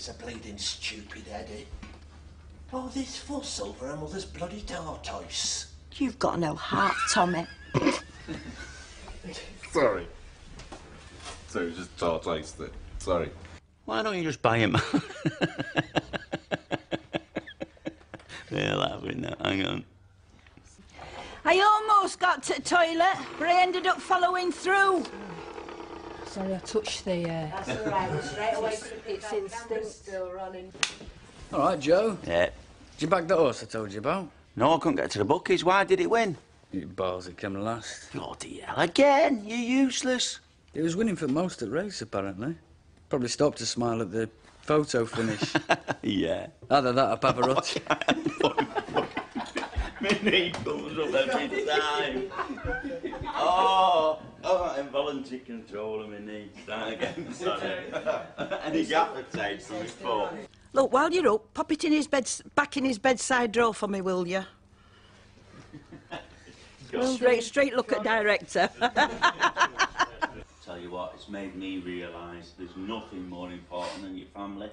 is a bleeding stupid Eddie. All this fuss over her mother's bloody tortoise. You've got no heart, Tommy. Sorry. So it was just tortoise there. Sorry. Why don't you just buy him? They're laughing now. Hang on. I almost got to the toilet, but I ended up following through. Sorry, I touched the... That's all right. We're straight away to the pit. It's instinct. Still running. All right, Joe. Yeah. Did you back the horse I told you about? No, I couldn't get to the bookies. Why did it win? You balls, it came last. Bloody hell, again? You're useless. It was winning for most of the race, apparently. Probably stopped to smile at the photo finish. Yeah. Either that or Pavarotti. My knee comes up every time. Oh, involuntary control of my knee. Down again, sorry. And his appetite from his foot. Look, while you're up, pop it in his bed, back in his bedside drawer for me, will you? Straight look at director. Tell you what, it's made me realise there's nothing more important than your family.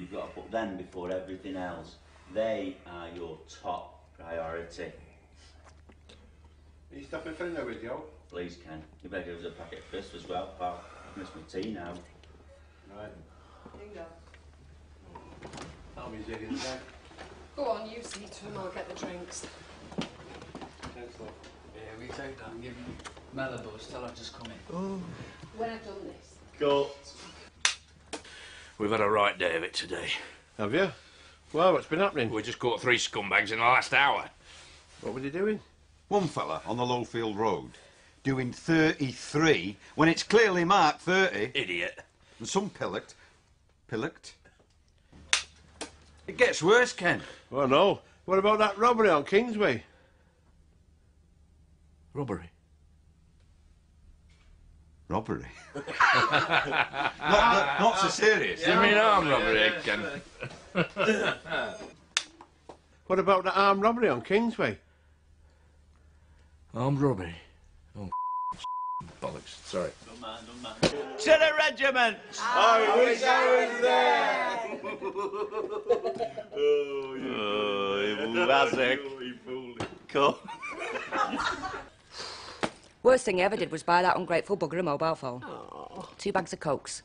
You've got to put them before everything else. They are your top priority. Are you stopping for another with you? Please, Ken. You better give us a packet of crisps as well, pal. I miss my tea now. Right. Bingo. I'll be digging back. Go on, you see to him, I'll get the drinks. Yeah, we take that and give him Melibus, tell her just come in. Ooh. When I've done this. Cut. We've had a right day of it today. Have you? Well, what's been happening? We just caught 3 scumbags in the last hour. What were they doing? One fella on the Lowfield Road doing 33 when it's clearly marked 30. Idiot. And some pillocked. It gets worse, Ken. Well, no. What about that robbery on Kingsway? Robbery? not so serious. Yeah, you mean armed robbery, Ken? What about that armed robbery on Kingsway? Armed robbery? Oh, bollocks. Sorry. Don't mind. To the regiment! I wish I was there! Oh, you fool. Cool. Worst thing I ever did was buy that ungrateful bugger a mobile phone. Aww. 2 bags of cokes.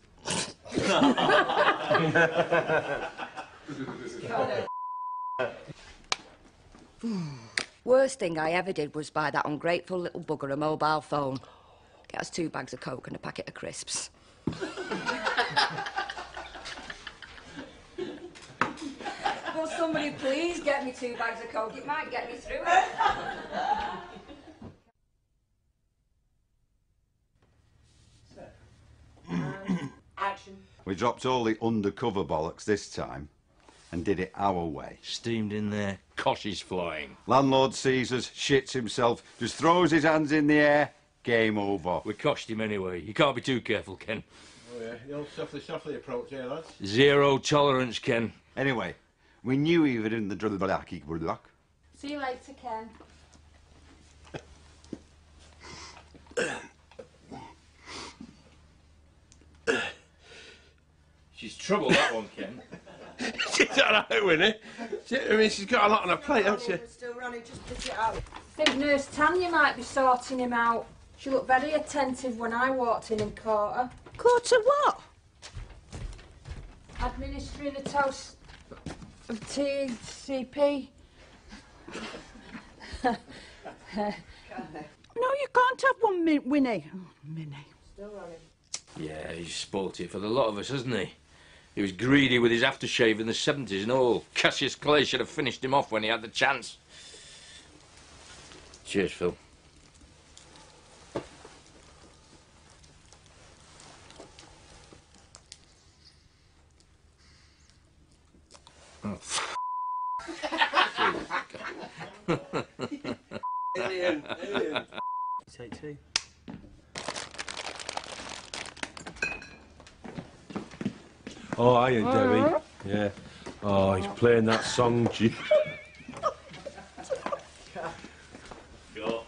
Worst thing I ever did was buy that ungrateful little bugger a mobile phone. Get us 2 bags of coke and a packet of crisps. Will somebody please get me 2 bags of coke? It might get me through it. Action. We dropped all the undercover bollocks this time and did it our way. Steamed in there, coshes flying. Landlord sees us, shits himself, just throws his hands in the air, game over. We coshed him anyway. You can't be too careful, Ken. Oh, yeah. The old softly approach here, lads. Zero tolerance, Ken. Anyway. We knew he was in the drillbalaki block. See you later, Ken. She's trouble, that one, Ken. She's alright, Winnie. I mean, she's got a lot on her plate, hasn't she? Still running, just pick it out. I think Nurse Tanya might be sorting him out. She looked very attentive when I walked in and caught her. Caught her what? Administering a toast. Of TCP. No, you can't have one, Winnie. Oh, Minnie. Still running. Yeah, he's spoilt it for the lot of us, hasn't he? He was greedy with his aftershave in the 70s and all. Cassius Clay should have finished him off when he had the chance. Cheers, Phil. Take 2. Oh, hiya, Debbie. Yeah. Oh, he's playing that song. Go.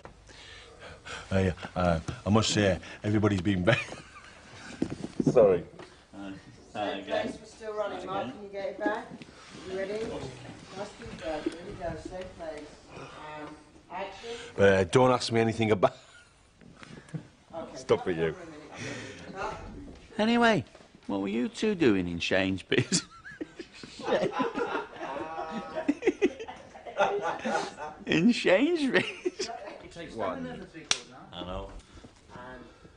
Hey, I must say, everybody's been better. Sorry. Hi, guys. Race was still running. Mark, can you get it back? You ready? Nice deep breath. Here we go. Safe place. Action. But don't ask me anything about. Okay, stop with you. Anyway, what were you two doing in Sainsbury's? In Sainsbury's. It takes one. I know.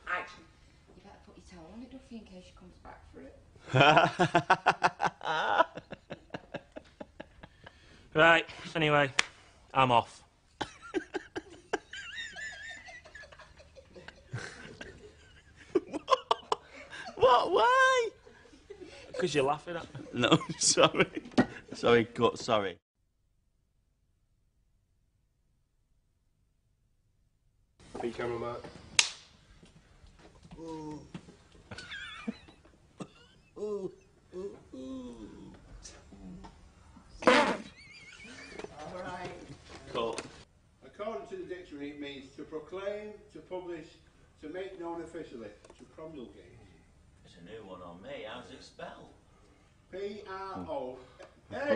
Action. You better put your towel on it, Duffy, in case she comes back for it. Right, anyway, I'm off. What? Why? Because you're laughing at me. No, sorry. Sorry, cut, sorry. Be camera, Mark. Ooh. Ooh. Ooh. Ooh. All right. Cool. According to the dictionary, it means to proclaim, to publish, to make known officially, to promulgate. It's a new one on me. How's it spelled? P-R-O. Hey!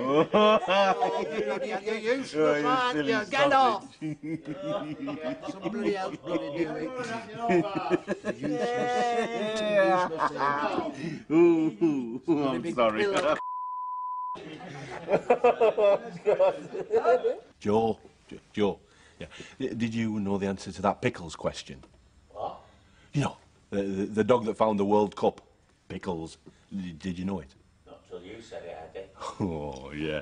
You sure, man, you get off! Somebody else bloody do it. I'm sorry. Joe. Yeah. Did you know the answer to that Pickles question? What? You know, the dog that found the World Cup. Pickles. Did you know it? Till you said it, I did. Oh, yeah.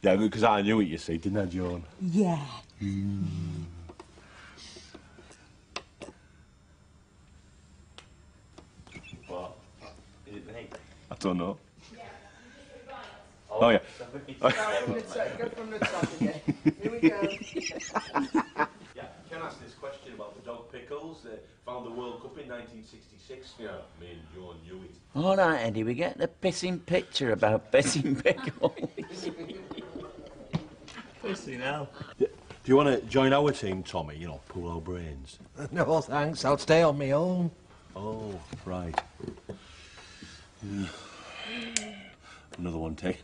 Yeah, because I knew it, you see, didn't I, Joan? Yeah. Mm. What? Is it me? I don't know. Yeah. Oh, yeah. Go from the top again. Here we go. Yeah, you can ask this question about the dog Pickles that found the World Cup in 1966. Yeah, me and Joan knew it. All right, Eddie, we get the pissing picture about pissing Pickles. Pissing hell. Do you want to join our team, Tommy? You know, pull our brains. No, thanks. I'll stay on my own. Oh, right. Another one taken.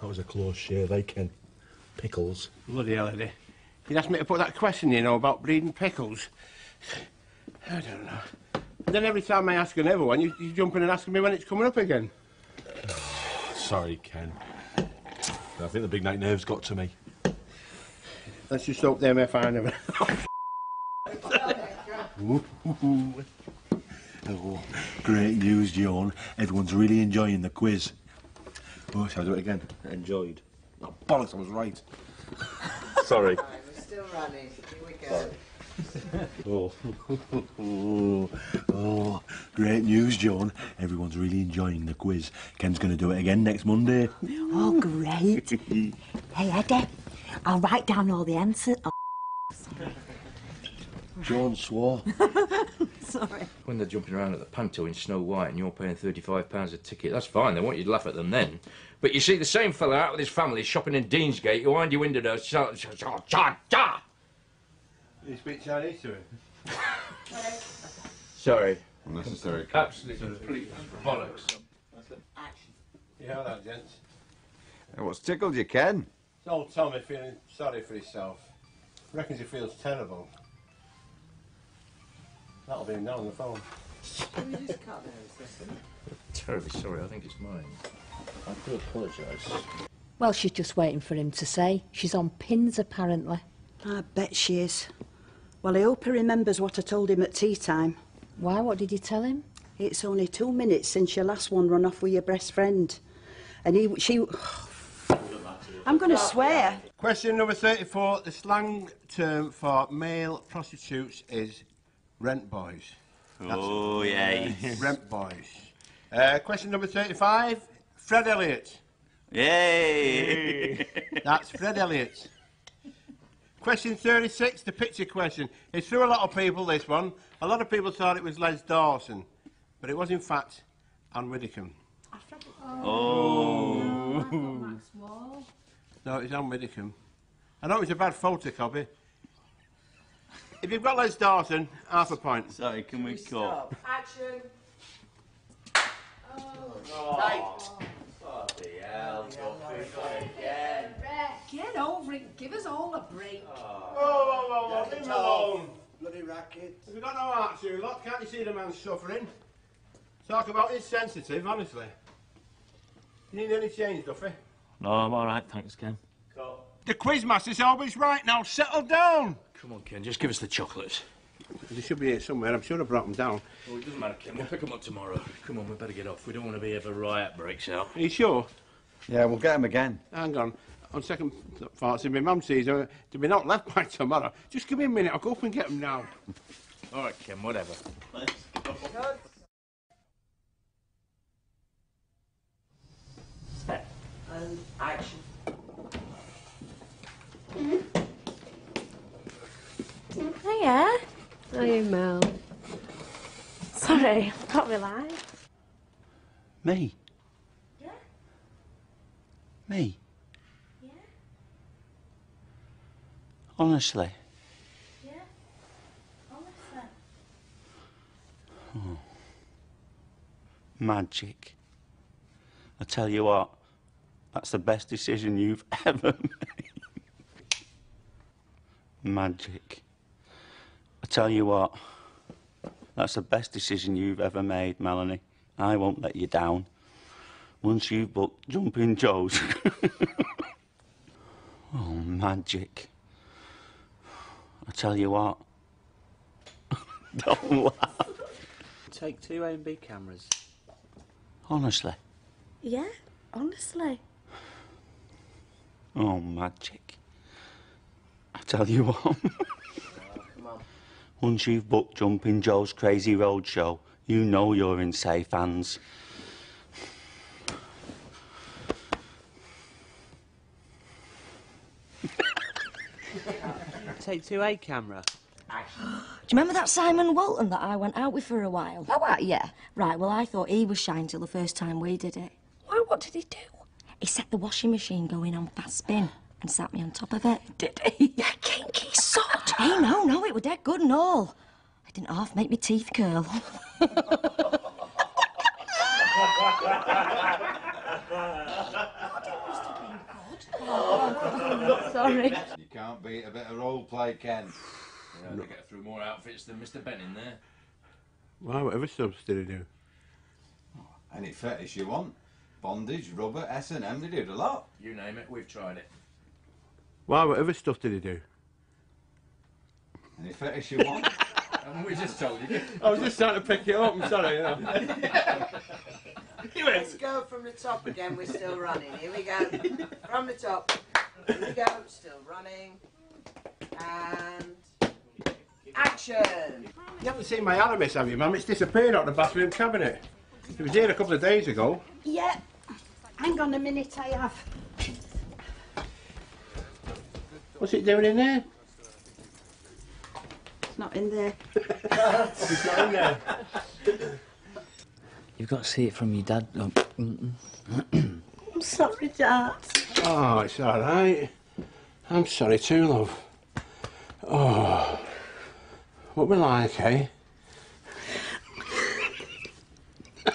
That was a close shave, eh, Ken? Pickles. Bloody hell, Eddie. You'd asked me to put that question, you know, about breeding pickles. I don't know. Then every time I ask another one, you jump in and ask me when it's coming up again. Oh, sorry, Ken. I think the big night nerves got to me. Let's just hope they may find him. Oh, great news, Joan. Everyone's really enjoying the quiz. Oh, shall I do it again? Enjoyed. Oh, bollocks, I was right. Sorry. All right, we're still running. Here we go. Oh. Oh, great news, Joan. Everyone's really enjoying the quiz. Ken's going to do it again next Monday. Oh, great. Hey, Eddie, I'll write down all the answers. Oh, Joan swore. Sorry. When they're jumping around at the panto in Snow White and you're paying £35 a ticket, that's fine. They want you to laugh at them then. But you see the same fella out with his family shopping in Deansgate, you wind your window down, cha-cha-cha! You speak Chinese to him? Sorry. Unnecessary. Absolutely complete bollocks. Action. You heard that, gents? What's tickled you, Ken? It's old Tommy feeling sorry for himself. Reckons he feels terrible. That'll be him now on the phone. Can we just cut there a second? Terribly sorry, I think it's mine. I do apologise. Well, she's just waiting for him to say. She's on pins, apparently. I bet she is. Well, I hope he remembers what I told him at tea time. Why? What did you tell him? It's only 2 minutes since your last one run off with your best friend. And she... I'm going to swear. Question number 34. The slang term for male prostitutes is... rent boys. Oh, yeah. Rent boys. Question number 35, Fred Elliott. Yay! That's Fred Elliott. Question 36, the picture question. It threw a lot of people, this one. A lot of people thought it was Les Dawson, but it was, in fact, Ann Widdicombe. Oh. No, it was Ann Widdicombe. I know it was a bad photocopy. If you've got Les Dawson, half a point. Sorry, can we stop? Action! Oh, Get over it and give us all a break. Whoa, leave him alone. Bloody racket. If you don't know how to do lot, can't you see the man's suffering? Talk about insensitive, honestly. You need any change, Duffy? No, I'm all right, thanks, Ken. Cool. The quizmaster's always right now. Settle down. Come on, Ken, just give us the chocolates. They should be here somewhere. I'm sure I brought them down. Oh, it doesn't matter, Ken. We'll pick them up tomorrow. Come on, we better get off. We don't want to be here if a riot breaks out. Are you sure? Yeah, we'll get them again. Hang on. On second thoughts, if my mum sees them, they'll be not left by tomorrow. Just give me a minute. I'll go up and get them now. All right, Ken, whatever. Let's go. Step and action. Hiya. How are you, Mel? Sorry, I've got my life. Me? Yeah. Me? Yeah. Honestly? Yeah. Honestly. Oh. Magic. I tell you what, that's the best decision you've ever made. Magic. Tell you what, that's the best decision you've ever made, Melanie. I won't let you down. Once you've booked Jumping Joe's. Oh, magic. I tell you what. Don't laugh. Take two A&B cameras. Honestly? Yeah, honestly. Oh, magic. I tell you what. Once you've booked Jumping Joe's Crazy Road Show, you know you're in safe hands. Take 2A camera. Do you remember that Simon Walton that I went out with for a while? Oh, right, yeah. Right, well, I thought he was shy till the first time we did it. Why, what did he do? He set the washing machine going on fast spin and sat me on top of it. Did he? Yeah, kinky sod. Hey, no, it were dead good and all. I didn't half make me teeth curl. Sorry. You can't beat a bit of role play, Ken. You know, no. They get through more outfits than Mr. Benning there. Why, whatever subs did he do? Oh, any fetish you want. Bondage, rubber, S&M, they did a lot. You name it, we've tried it. Why, whatever stuff did he do? Any fetish you want? And we just told you. I was just trying to pick it up, I'm sorry. You know. Let's go from the top again, we're still running. Here we go. From the top. Here we go, still running. And... action! You haven't seen my Aramis, have you, Mum? It's disappeared out of the bathroom cabinet. It was here a couple of days ago. Yeah. Hang on a minute, I have. What's it doing in there? Not in there. It's not in there. You've got to see it from your dad. Oh. I'm sorry, Dad. Oh, it's all right. I'm sorry too, love. Oh, what we like, eh? I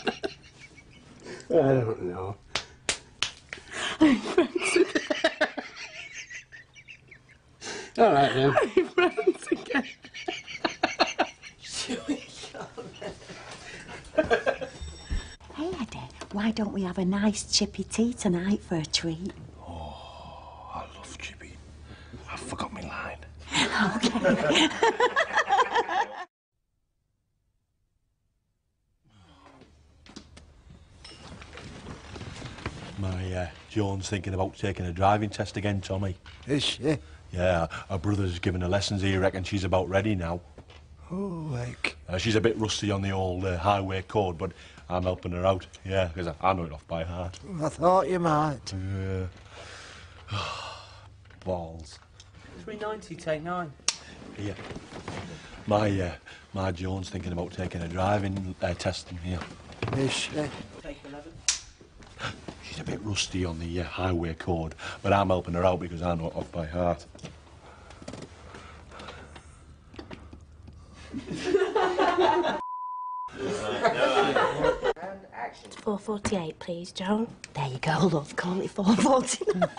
don't know. I'm friends again. All right then. I'm friends again. Hey, Eddie, why don't we have a nice chippy tea tonight for a treat? Oh, I love chippy. I forgot my line. Okay. My Joan's thinking about taking a driving test again, Tommy. Is she? Yeah, her brother's giving her lessons here, and she's about ready now. Oh, like. She's a bit rusty on the old highway code, but I'm helping her out, yeah, because I know it off by heart. I thought you might. Yeah. Balls. 390, take 9. Yeah. My Joan's thinking about taking a driving test in here. Is she? Take 11. She's a bit rusty on the highway code, but I'm helping her out because I know it off by heart. It's 4:48, please, John. There you go, love. Can't it 4:49?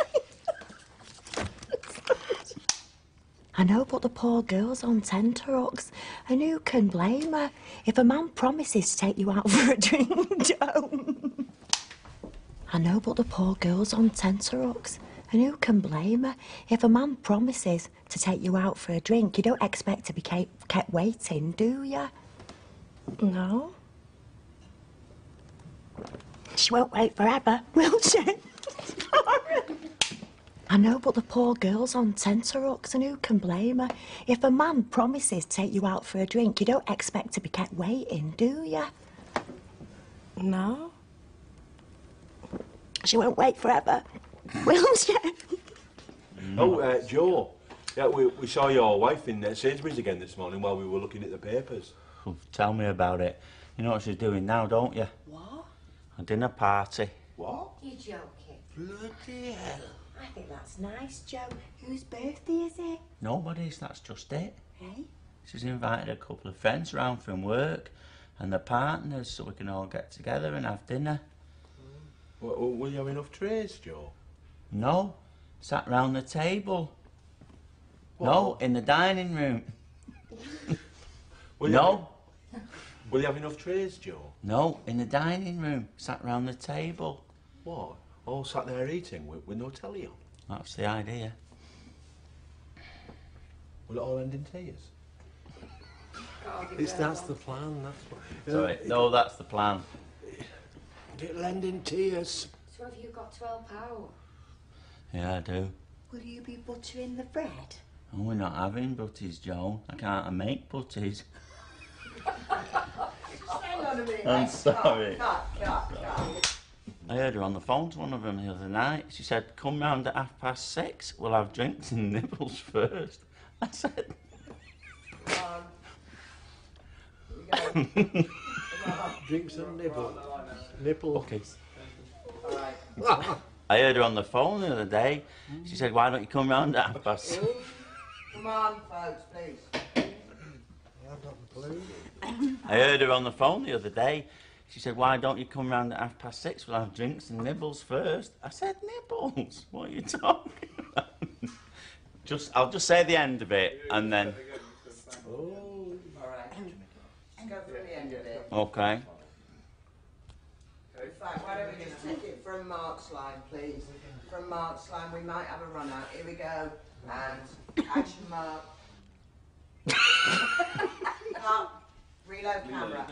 I know, but the poor girl's on tenterhooks. And who can blame her? If a man promises to take you out for a drink, don't. I know, but the poor girl's on tenterhooks. And who can blame her? If a man promises to take you out for a drink, you don't expect to be kept waiting, do you? No. She won't wait forever, will she? I know, but the poor girl's on tenterhooks, and who can blame her? If a man promises to take you out for a drink, you don't expect to be kept waiting, do you? No. She won't wait forever, will she? Oh, Joe, yeah, we saw your wife in Sainsbury's again this morning while we were looking at the papers. Oh, tell me about it. You know what she's doing now, don't you? What? A dinner party. What? You're joking. Bloody hell. I think that's nice, Joe. Whose birthday is it? Nobody's, that's just it. Eh? She's invited a couple of friends round from work and their partners so we can all get together and have dinner. Mm. Well, will you have enough trays, Joe? No. Sat round the table. What? No, in the dining room. No. Will you have enough trays, Joe? No, in the dining room. Sat round the table. What? All sat there eating with no telly on. That's the idea. Will it all end in tears? That's the plan, that's what... Sorry, no, that's the plan. It'll end in tears. So have you got to help out? Yeah, I do. Will you be buttering the bread? Oh, we're not having butties, Joan. I can't make butties. Hang on a minute. I'm sorry. Cut. I heard her on the phone to one of them the other night. She said, come round at 6:30, we'll have drinks and nibbles first. I said... Come on. Drinks and nibbles. Nibbles. OK. All right. I heard her on the phone the other day. She said, why don't you come round at 6:30? Come on, folks, please. I heard her on the phone the other day. She said, why don't you come round at 6:30? We'll have drinks and nibbles first. I said, nibbles? What are you talking about? I'll just say the end of it, and then... Oh. All right. Let's go from the end of it. OK. In fact, why don't we just take it from Mark's line, please? From Mark's line, we might have a run out. Here we go. And action, Mark. Mark, reload camera.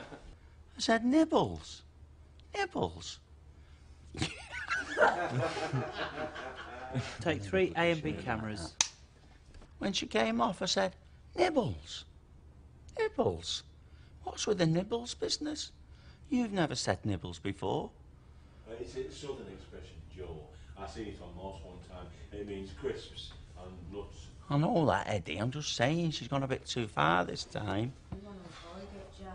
I said, nibbles. Nibbles. Take 3 A and B cameras. When she came off, I said, nibbles. Nibbles. What's with the nibbles business? You've never said nibbles before. It's a southern expression, Joe. I seen it on Morse one time. It means crisps and nuts. I know that, Eddie. I'm just saying she's gone a bit too far this time. You're on holiday, Joe.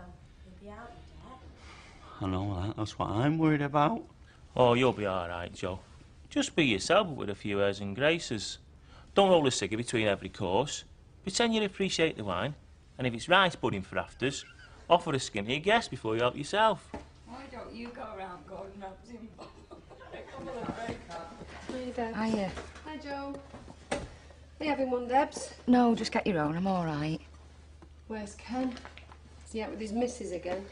You'll be out. I know that, that's what I'm worried about. Oh, you'll be all right, Joe. Just be yourself with a few airs and graces. Don't roll a ciggy between every course. Pretend you appreciate the wine, and if it's rice pudding for afters, offer a skinny guess before you help yourself. Why don't you go around Gordon Ramsay and Bob? Come on a break, huh? Hi, Debs. Hi, Joe. Are you having one, Debs? No, just get your own, I'm all right. Where's Ken? Is he out with his missus again?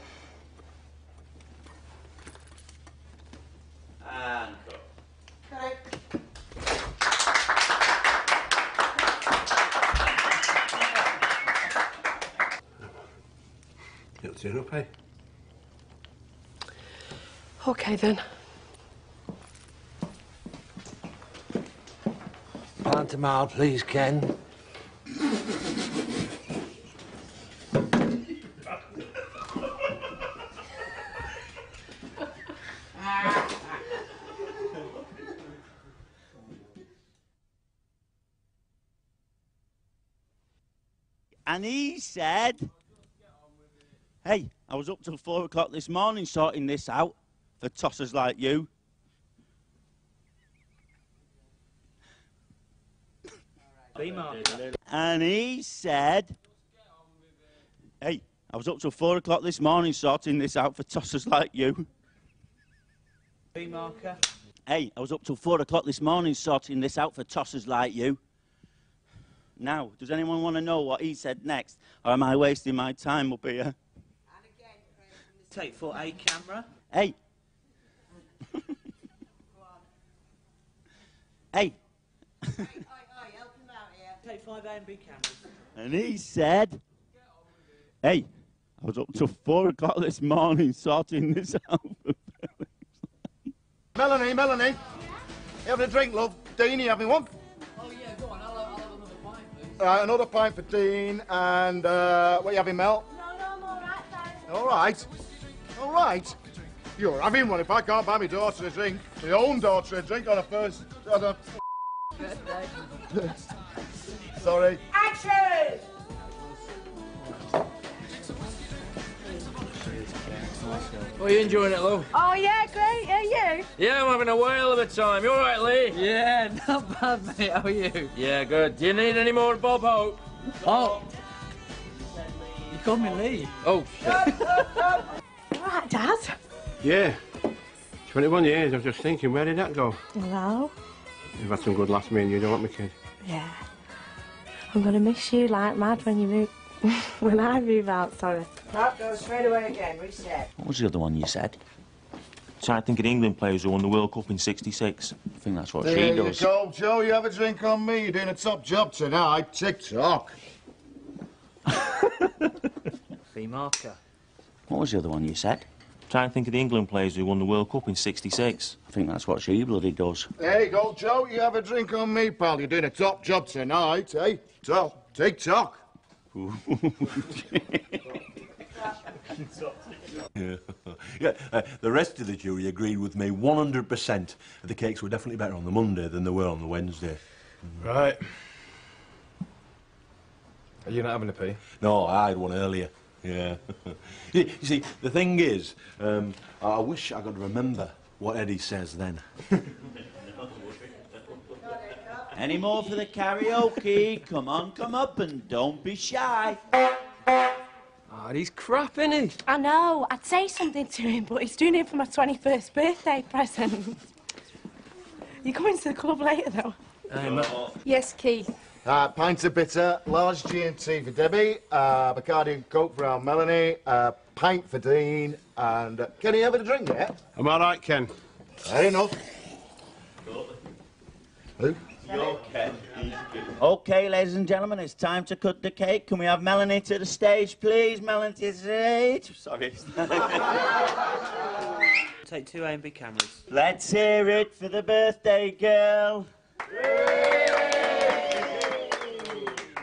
And go. Correct. You'll turn up, eh? OK, then. Plant a mile, please, Ken. And he said, hey, I was up till 4 o'clock this morning sorting this out for tossers like you. And he said, hey, I was up till 4 o'clock this morning sorting this out for tossers like you. B marker. Hey, I was up till 4 o'clock this morning sorting this out for tossers like you. Now, does anyone want to know what he said next? Or am I wasting my time up here? And again, take for a camera. Hey. Hey. Help him out here. Take 5A and B cameras. And he said, hey, I was up till 4 o'clock this morning sorting this out for Billy's. Melanie, yeah? You having a drink, love? Dean, you having one? Oh, yeah, go on, I'll have another pint, please. Another pint for Dean, and what are you having, Mel? No, I'm all right, thanks. All right? All right? You're having one. If I can't buy my daughter a drink, my own daughter a drink on a first... on a... Sorry. Action! Oh, you enjoying it, Lou? Oh, yeah, great. Are you? Yeah, I'm having a whale of a time. You all right, Lee? Yeah, not bad, mate. How are you? Yeah, good. Do you need any more Bob Hope? Oh. You called me Lee. Oh, shit. All right, Dad. Yeah. 21 years. I was just thinking, where did that go? Hello? You've had some good laughs, me and you, don't want me, kid? Yeah. I'm going to miss you like mad when you move... when I move out, sorry. That goes straight away again, reset. What was the other one you said? Try thinking England players who won the World Cup in '66. I think that's what she does. There you go, Joe. You have a drink on me. You're doing a top job tonight. Tick-tock. Free marker. What was the other one you said? Try and think of the England players who won the World Cup in '66. I think that's what she bloody does. There you go, Joe. You have a drink on me, pal. You're doing a top job tonight, eh? Tick-tock. The rest of the jury agreed with me 100%. The cakes were definitely better on the Monday than they were on the Wednesday. Right. Are you not having a pee? No, I had one earlier. Yeah. You see, the thing is, I wish I could remember what Eddie says then. Any more for the karaoke? Come on, come up and don't be shy. Oh, he's crap, isn't he? I know. I'd say something to him, but he's doing it for my 21st birthday present. You're coming to the club later, though. Yes, Keith. Pint of bitter, large G&T for Debbie, Bacardi and Coke for our Melanie, pint for Dean, and... Ken, you having a drink yet? I'm all right, Ken. Fair enough. Who? Okay. Okay, ladies and gentlemen, it's time to cut the cake. Can we have Melanie to the stage, please? Melanie to the stage. Sorry. Take 2A and B cameras. Let's hear it for the birthday girl.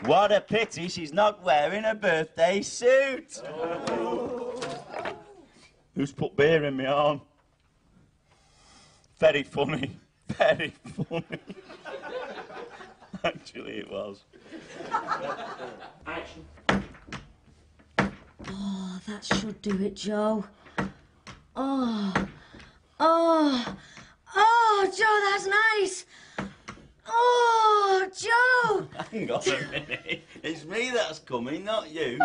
What a pity she's not wearing a birthday suit. Oh. Who's put beer in my arm? Very funny. Very funny. Actually, it was. Action. Oh, that should do it, Joe. Oh, Joe, that's nice. Oh, Joe. Hang on a minute. It's me that's coming, not you.